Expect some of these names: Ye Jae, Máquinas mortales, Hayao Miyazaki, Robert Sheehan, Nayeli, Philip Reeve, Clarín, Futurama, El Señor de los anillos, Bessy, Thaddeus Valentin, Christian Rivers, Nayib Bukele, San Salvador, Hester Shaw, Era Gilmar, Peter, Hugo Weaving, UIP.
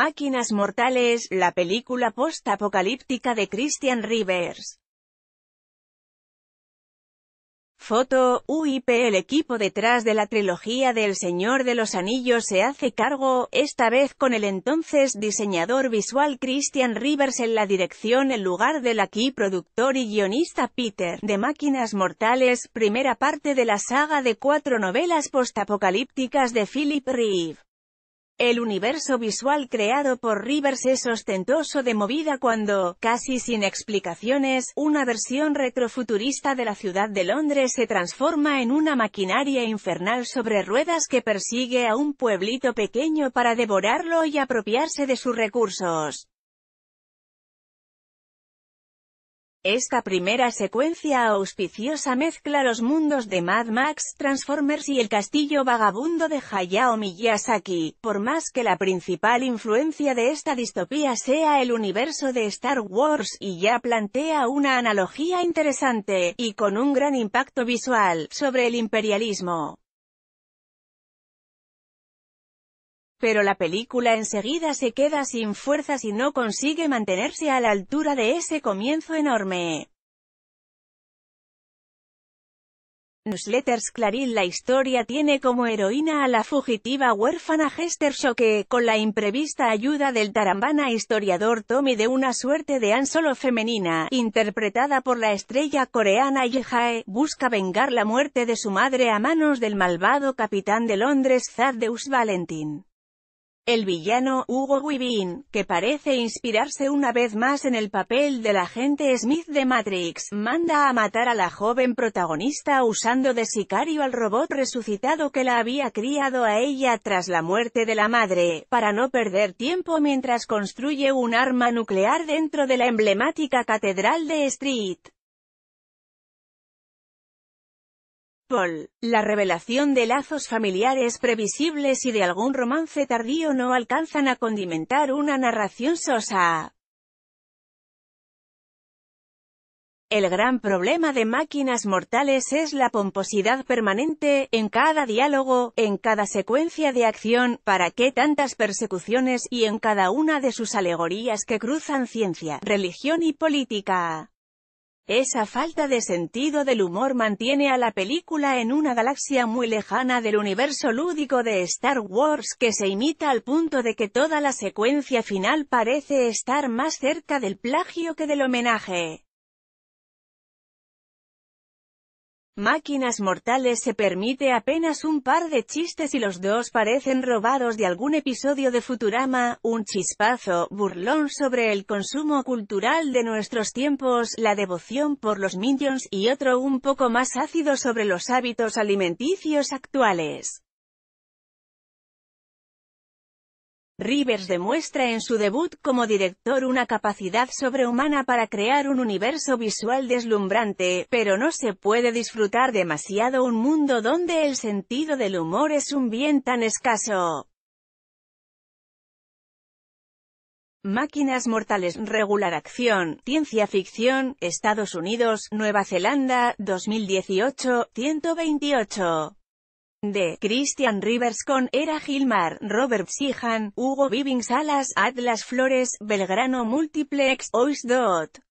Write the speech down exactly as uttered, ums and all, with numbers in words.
Máquinas mortales, la película post-apocalíptica de Christian Rivers. Foto, U I P. El equipo detrás de la trilogía de El Señor de los Anillos se hace cargo, esta vez con el entonces diseñador visual Christian Rivers en la dirección en lugar del aquí productor y guionista Peter, de Máquinas mortales, primera parte de la saga de cuatro novelas postapocalípticas de Philip Reeve. El universo visual creado por Rivers es ostentoso de movida cuando, casi sin explicaciones, una versión retrofuturista de la ciudad de Londres se transforma en una maquinaria infernal sobre ruedas que persigue a un pueblito pequeño para devorarlo y apropiarse de sus recursos. Esta primera secuencia auspiciosa mezcla los mundos de Mad Max, Transformers y el castillo vagabundo de Hayao Miyazaki, por más que la principal influencia de esta distopía sea el universo de Star Wars, y ya plantea una analogía interesante, y con un gran impacto visual, sobre el imperialismo. Pero la película enseguida se queda sin fuerzas y no consigue mantenerse a la altura de ese comienzo enorme. Newsletters. Clarín. La historia tiene como heroína a la fugitiva huérfana Hester Shaw que, con la imprevista ayuda del tarambana historiador Tommy de una suerte de Han Solo femenina, interpretada por la estrella coreana Ye Jae, busca vengar la muerte de su madre a manos del malvado capitán de Londres Thaddeus Valentin. El villano, Hugo Weaving, que parece inspirarse una vez más en el papel del agente Smith de Matrix, manda a matar a la joven protagonista usando de sicario al robot resucitado que la había criado a ella tras la muerte de la madre, para no perder tiempo mientras construye un arma nuclear dentro de la emblemática catedral de St. Paul. La revelación de lazos familiares previsibles y de algún romance tardío no alcanzan a condimentar una narración sosa. El gran problema de Máquinas mortales es la pomposidad permanente, en cada diálogo, en cada secuencia de acción, ¿para qué tantas persecuciones?, y en cada una de sus alegorías que cruzan ciencia, religión y política. Esa falta de sentido del humor mantiene a la película en una galaxia muy lejana del universo lúdico de Star Wars que se imita al punto de que toda la secuencia final parece estar más cerca del plagio que del homenaje. Máquinas mortales se permite apenas un par de chistes y los dos parecen robados de algún episodio de Futurama, un chispazo burlón sobre el consumo cultural de nuestros tiempos, la devoción por los Minions, y otro un poco más ácido sobre los hábitos alimenticios actuales. Rivers demuestra en su debut como director una capacidad sobrehumana para crear un universo visual deslumbrante, pero no se puede disfrutar demasiado un mundo donde el sentido del humor es un bien tan escaso. Máquinas mortales. Regular. Acción, ciencia ficción, Estados Unidos, Nueva Zelanda, dos mil dieciocho, ciento veintiocho. De Christian Rivers con Era Gilmar, Robert Sheehan, Hugo Weaving. Salas, Atlas Flores, Belgrano Multiplex, O I S dot.